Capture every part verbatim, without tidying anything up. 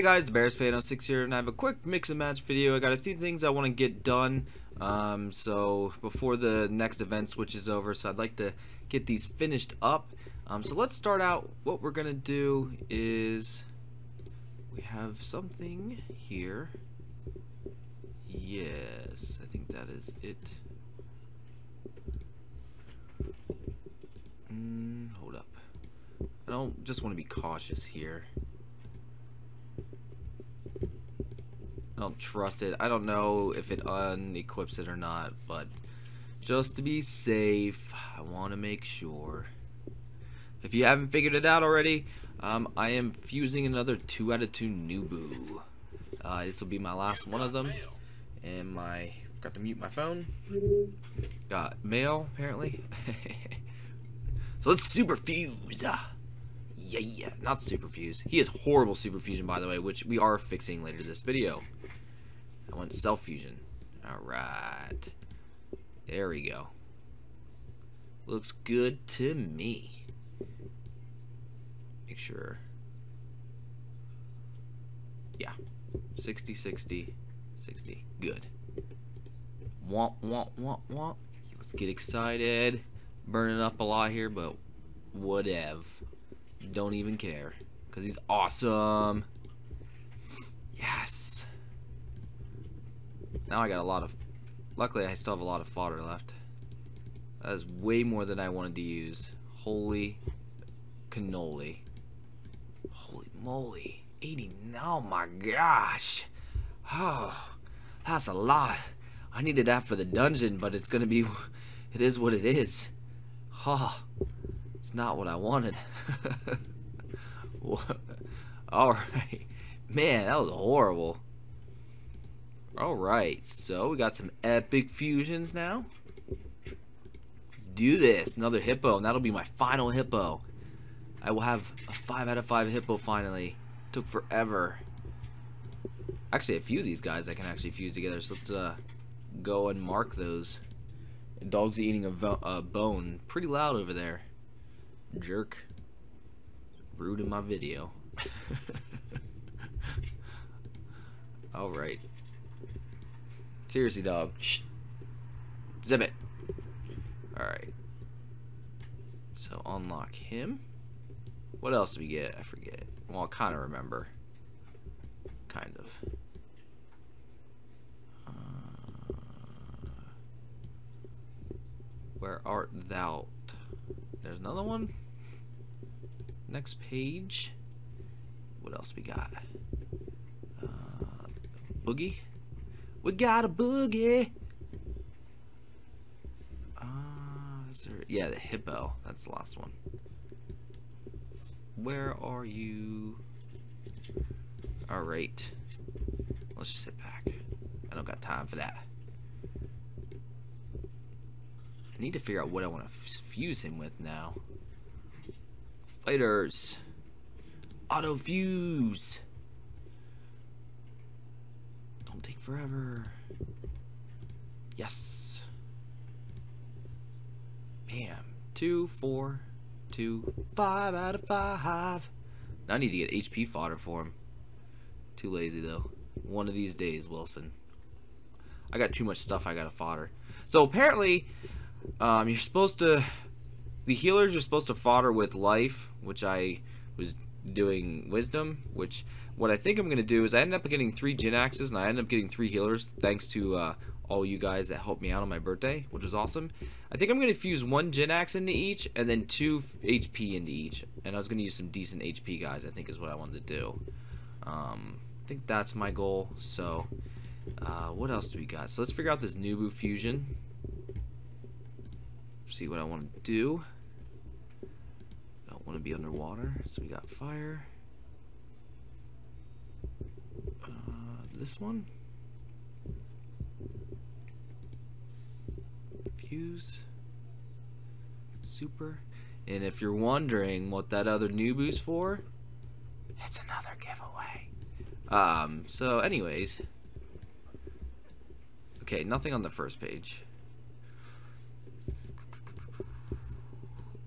Hey guys, Dabearsfan zero six here, and I have a quick mix and match video. I got a few things I want to get done, um, so before the next event switches over, so I'd like to get these finished up. Um, so let's start out. What we're going to do is, we have something here. Yes, I think that is it. Mm, hold up. I don't just want to be cautious here. I don't trust it. I don't know if it unequips it or not, but just to be safe, I want to make sure. If you haven't figured it out already, um, I am fusing another two out of two Nubu. Uh, this will be my last one of them. And my... forgot to mute my phone. Got mail, apparently. So let's superfuse. Yeah, yeah, not superfuse. He has horrible superfusion, by the way, which we are fixing later this video. I want self fusion. Alright. There we go. Looks good to me. Make sure. Yeah. sixty, sixty, sixty. Good. Womp, womp, womp, womp. Let's get excited. Burning up a lot here, but whatever. Don't even care, because he's awesome. Yes. Now I got a lot of... luckily, I still have a lot of fodder left. That is way more than I wanted to use. Holy cannoli. Holy moly. eighty. Oh, my gosh. Oh, that's a lot. I needed that for the dungeon, but it's going to be... it is what it is. Oh. It's not what I wanted. Alright. Man, that was horrible. Alright, so we got some epic fusions now. Let's do this. Another hippo, and that'll be my final hippo. I will have a five out of five hippo finally. Took forever. Actually, a few of these guys I can actually fuse together, so let's uh, go and mark those. Dog's eating a, a bone. Pretty loud over there. Jerk. Rude in my video. Alright. Seriously, dog. Shh. Zip it. Alright. So, unlock him. What else do we get? I forget. Well, I kind of remember. Kind of. Uh, where art thou? There's another one. Next page. What else we got? Uh, boogie. We got a boogie. Uh, is there, yeah, the hippo. That's the last one. Where are you? All right. Let's just sit back. I don't got time for that. I need to figure out what I want to fuse him with now. Fighters. Auto fuse. Don't take forever. Yes. Bam. Two, four, two, five out of five. Now I need to get H P fodder for him. Too lazy though. One of these days, Wilson. I got too much stuff I gotta fodder. So apparently... Um, you're supposed to, the healers are supposed to fodder with life, which I was doing wisdom, which what I think I'm going to do is I ended up getting three gin axes and I ended up getting three healers thanks to uh, all you guys that helped me out on my birthday, which was awesome. I think I'm going to fuse one gin axe into each and then two H P into each, and I was going to use some decent H P guys, I think is what I wanted to do. Um, I think that's my goal, so uh, what else do we got? So let's figure out this Nubu fusion. See what I want to do. Don't want to be underwater, so we got fire. Uh, this one. Fuse. Super. And if you're wondering what that other Nubu's for, it's another giveaway. Um. So, anyways. Okay, nothing on the first page.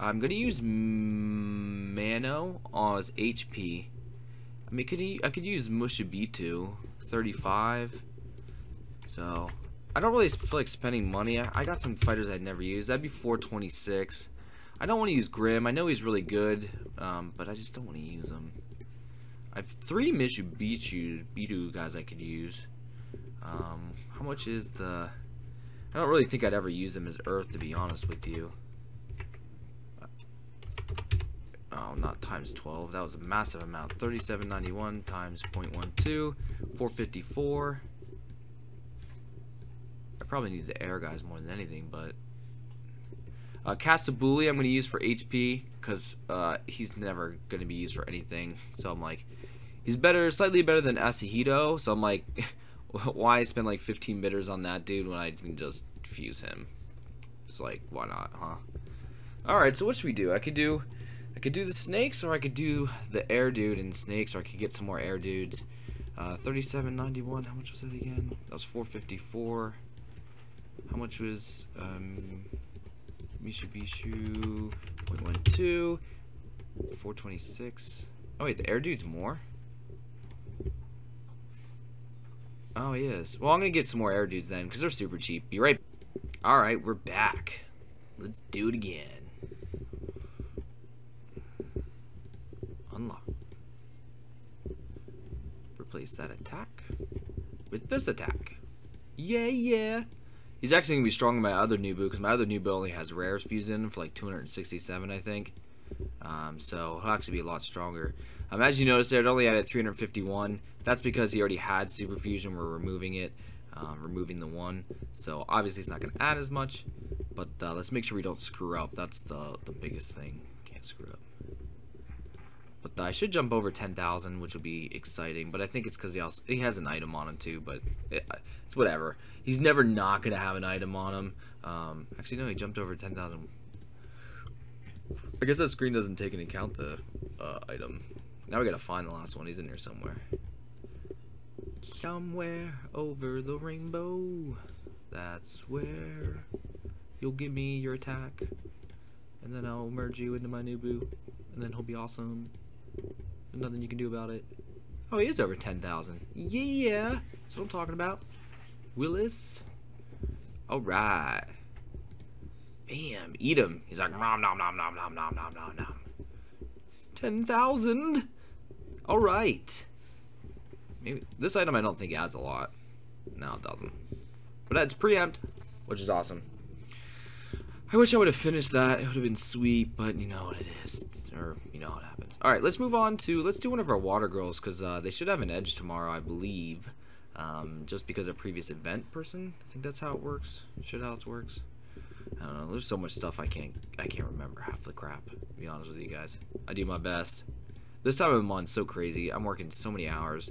I'm going to use Mano as H P I mean, could he, I could use Mushibito thirty-five. So I don't really feel like spending money. I, I got some fighters I'd never used. That'd be four twenty-six. I don't want to use Grim. I know he's really good, um, but I just don't want to use him. I have three Mushibitu guys I could use. Um, how much is the... I don't really think I'd ever use them as Earth, to be honest with you. Oh, not times twelve. That was a massive amount. thirty-seven ninety-one times zero point one two. four fifty-four. I probably need the air guys more than anything, but... Uh, Castabully I'm going to use for H P, because uh, he's never going to be used for anything. So I'm like, he's better, slightly better than Asahito. So I'm like, why spend like fifteen bitters on that dude when I can just fuse him? It's like, why not, huh? Alright, so what should we do? I could do... I could do the snakes, or I could do the air dude and snakes, or I could get some more air dudes. Uh, thirty-seven ninety-one, how much was that again? That was four fifty-four. How much was um, Mushibitu? zero point one two, four twenty-six. Oh wait, the air dude's more? Oh, he is. Well, I'm gonna get some more air dudes then, because they're super cheap. Be right back. Alright, we're back. Let's do it again. Unlock. Replace that attack with this attack. Yeah, yeah. He's actually going to be stronger than my other Nubu, because my other Nubu only has rares fused in for like two hundred sixty-seven, I think. Um, so he'll actually be a lot stronger. Um, as you notice there, it only added three hundred fifty-one. That's because he already had Super Fusion. We're removing it, uh, removing the one. So obviously it's not going to add as much, but uh, let's make sure we don't screw up. That's the, the biggest thing. Can't screw up. But I should jump over ten thousand, which will be exciting. But I think it's because he also he has an item on him too. But it, it's whatever. He's never not gonna have an item on him. Um, actually, no, he jumped over ten thousand. I guess that screen doesn't take into account the uh, item. Now we gotta find the last one. He's in here somewhere. Somewhere over the rainbow. That's where you'll give me your attack, and then I'll merge you into my Nubu, and then he'll be awesome. There's nothing you can do about it. Oh, he is over ten thousand. Yeah, that's what I'm talking about. Willis. Alright. Bam, eat him. He's like, nom, nom, nom, nom, nom, nom, nom, nom, nom. ten thousand. Alright. Maybe this item I don't think adds a lot. No, it doesn't. But that's preempt, which is awesome. I wish I would have finished that. It would have been sweet, but you know what it is. Or, you know what happens. Alright, let's move on to... Let's do one of our water girls, because uh, they should have an edge tomorrow, I believe. Um, just because of previous event person. I think that's how it works. Should how it works. I don't know. There's so much stuff I can't... I can't remember half the crap, to be honest with you guys. I do my best. This time of the month, so crazy. I'm working so many hours.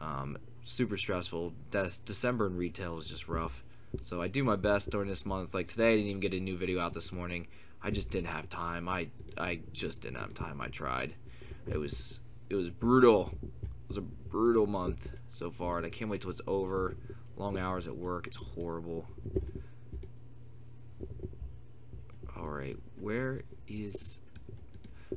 Um, super stressful. De December in retail is just rough. So I do my best during this month. Like today, I didn't even get a new video out this morning. I just didn't have time. I I just didn't have time. I tried. It was it was brutal. It was a brutal month so far, and I can't wait till it's over. Long hours at work. It's horrible. All right, where is?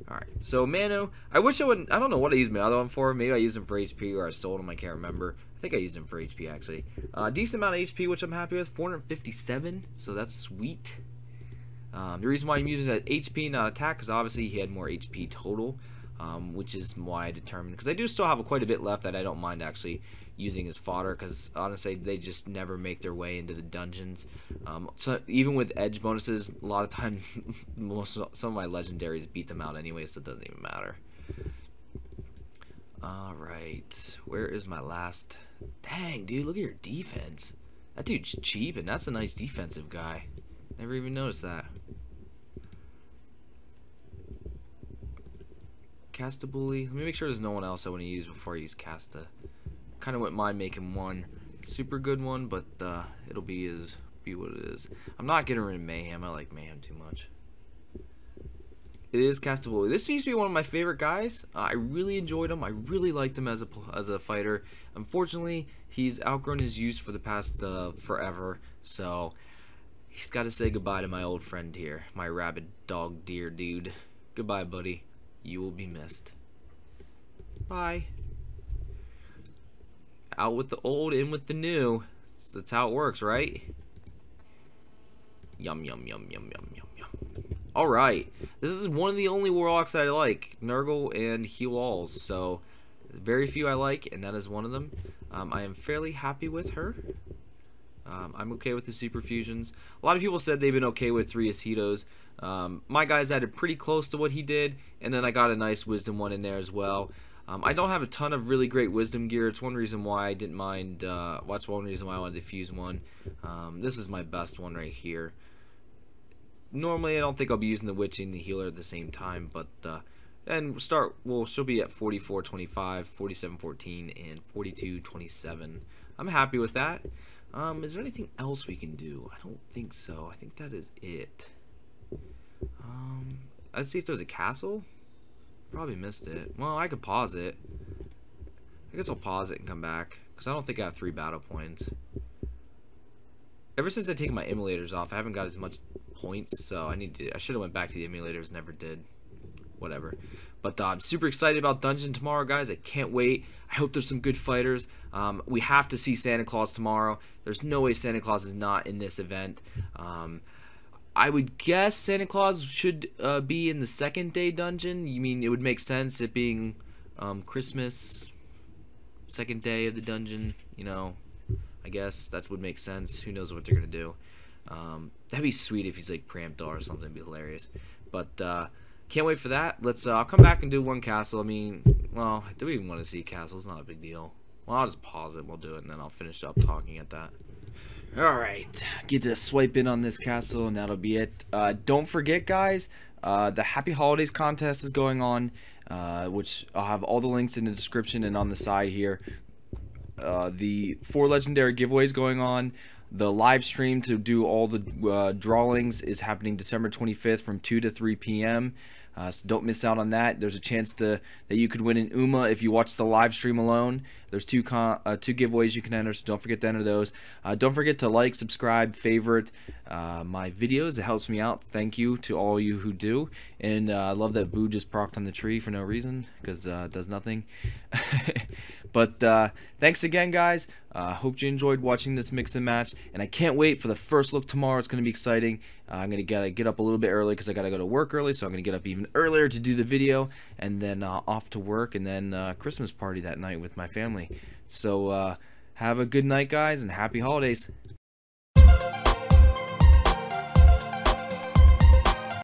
All right, so Mano. I wish I wouldn't. I don't know what I used my other one for. Maybe I used him for H P, or I sold him. I can't remember. I think I used him for H P actually. Uh, decent amount of H P, which I'm happy with. four hundred fifty-seven, so that's sweet. Um, the reason why I'm using it at H P, not attack, because obviously he had more H P total, um, which is why I determined. Because I do still have quite a bit left that I don't mind actually using as fodder, because honestly, they just never make their way into the dungeons. Um, so even with edge bonuses, a lot of times, most some of my legendaries beat them out anyway, so it doesn't even matter. All right, where is my last? Dang, dude, look at your defense. That dude's cheap, and that's a nice defensive guy. Never even noticed that. Castabully. Let me make sure there's no one else I want to use before I use Casta. Kind of wouldn't mind making one super good one, but uh, it'll be is be what it is. I'm not getting rid of Mayhem. I like Mayhem too much. It is Castabully. This used to be one of my favorite guys. Uh, I really enjoyed him. I really liked him as a as a fighter. Unfortunately, he's outgrown his use for the past uh, forever. So he's got to say goodbye to my old friend here, my rabid dog deer dude. Goodbye, buddy. You will be missed. Bye. Out with the old, in with the new. That's how it works, right? Yum, yum, yum, yum, yum, yum, yum. Alright. This is one of the only warlocks that I like. Nurgle and Hewalls. So, very few I like, and that is one of them. Um, I am fairly happy with her. Um, I'm okay with the super fusions. A lot of people said they've been okay with three Ischitos. Um, my guys added pretty close to what he did, and then I got a nice wisdom one in there as well. Um, I don't have a ton of really great wisdom gear. It's one reason why I didn't mind. Uh, well, that's one reason why I wanted to fuse one. Um, this is my best one right here. Normally, I don't think I'll be using the witch and the healer at the same time, but uh, and start. Well, she'll be at forty-four twenty-five, forty-seven fourteen, and forty-two twenty-seven. I'm happy with that. Um, is there anything else we can do? I don't think so. I think that is it. Um, let's see if there's a castle. Probably missed it. Well, I could pause it. I guess I'll pause it and come back, because I don't think I have three battle points. Ever since I taken my emulators off, I haven't got as much points, so I need to. I should have went back to the emulators, never did. Whatever. But uh, I'm super excited about Dungeon tomorrow, guys. I can't wait. I hope there's some good fighters. Um, we have to see Santa Claus tomorrow. There's no way Santa Claus is not in this event. Um, I would guess Santa Claus should uh, be in the second day dungeon. You mean it would make sense, it being um, Christmas, second day of the dungeon. You know, I guess that would make sense. Who knows what they're gonna do? Um, that'd be sweet if he's like Pramdar or something. It'd be hilarious. But uh, can't wait for that. Let's. Uh, I'll come back and do one castle. I mean, well, do we even want to see castles? Not a big deal. Well, I'll just pause it. We'll do it, and then I'll finish up talking at that. Alright, get to swipe in on this castle and that'll be it. Uh, don't forget, guys, uh, the Happy Holidays contest is going on, uh, which I'll have all the links in the description and on the side here. Uh, the four legendary giveaways going on. The live stream to do all the uh, drawings is happening December twenty-fifth from two to three P M Uh, so don't miss out on that. There's a chance to that you could win an U M A if you watch the live stream alone. There's two con, uh, two giveaways you can enter, so don't forget to enter those. Uh, don't forget to like, subscribe, favorite uh, my videos. It helps me out. Thank you to all you who do. And uh, I love that Boo just propped on the tree for no reason because uh, it does nothing. But uh, thanks again, guys. I uh, hope you enjoyed watching this mix and match, and I can't wait for the first look tomorrow. It's going to be exciting. Uh, I'm going to gotta get up a little bit early because I got to go to work early, so I'm going to get up even earlier to do the video, and then uh, off to work, and then uh, Christmas party that night with my family. So uh, have a good night, guys, and happy holidays.